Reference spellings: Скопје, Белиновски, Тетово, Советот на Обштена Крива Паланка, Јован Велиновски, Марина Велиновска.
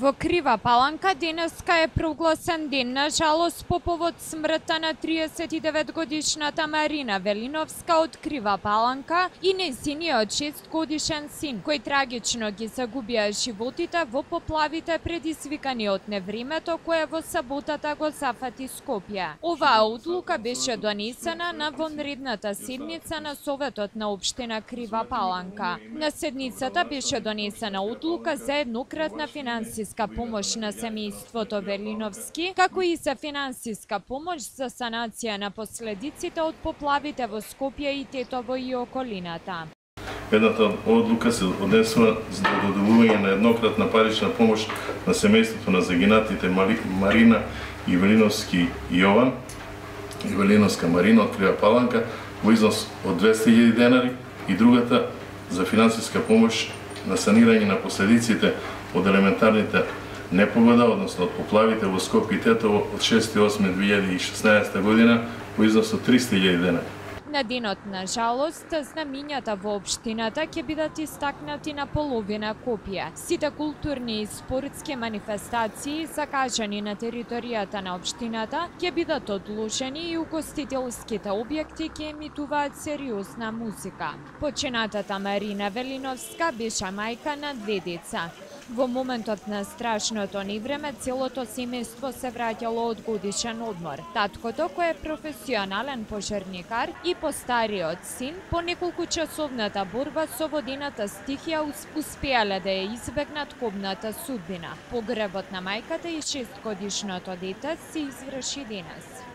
Во Крива Паланка денеска е прогласен ден на жалост по повод смртта на 39-годишната Марина Велиновска од Крива Паланка и нејзиниот 6-годишен син, кој трагично ги загубија животите во поплавите предизвикани од невремето кое во саботата го зафати Скопје. Оваа одлука беше донесена на вонредната седница на Советот на Обштена Крива Паланка. На седницата беше донесена одлука за еднократна финансиска помош на семејството Белиновски, како и за финансиска помош за санација на последиците од поплавите во Скопје и Тетово и околината. Едната одлука се однесува за доделување на еднократна парична помош на семејството на загинатите Марина и Велиновски Јован и Велиновска Марина од Крива Паланка во износ од 200.000 денари и другата за финансиска помош на санирање на последиците од елементарните непогода, односно од поплавите во Скопје и Тетово од 6.8.2016 година во износ од 300.000 денари. На денот на жалост, знамињата во општината ќе бидат истакнати на половина копија. Сите културни и спортски манифестации закажани на територијата на општината ќе бидат одложени и угостителските објекти ќе емитуваат сериозна музика. Починатата Марина Велиновска беше мајка на две деца. Во моментот на страшното невреме целото семејство се враќало од годишен одмор. Таткото, кој е професионален пожарникар, и постариот син, по неколку часовната борба со водената стихија успеале да ја избегнат кобната судбина. Погребот на мајката и 6-годишното дете се изврши денес.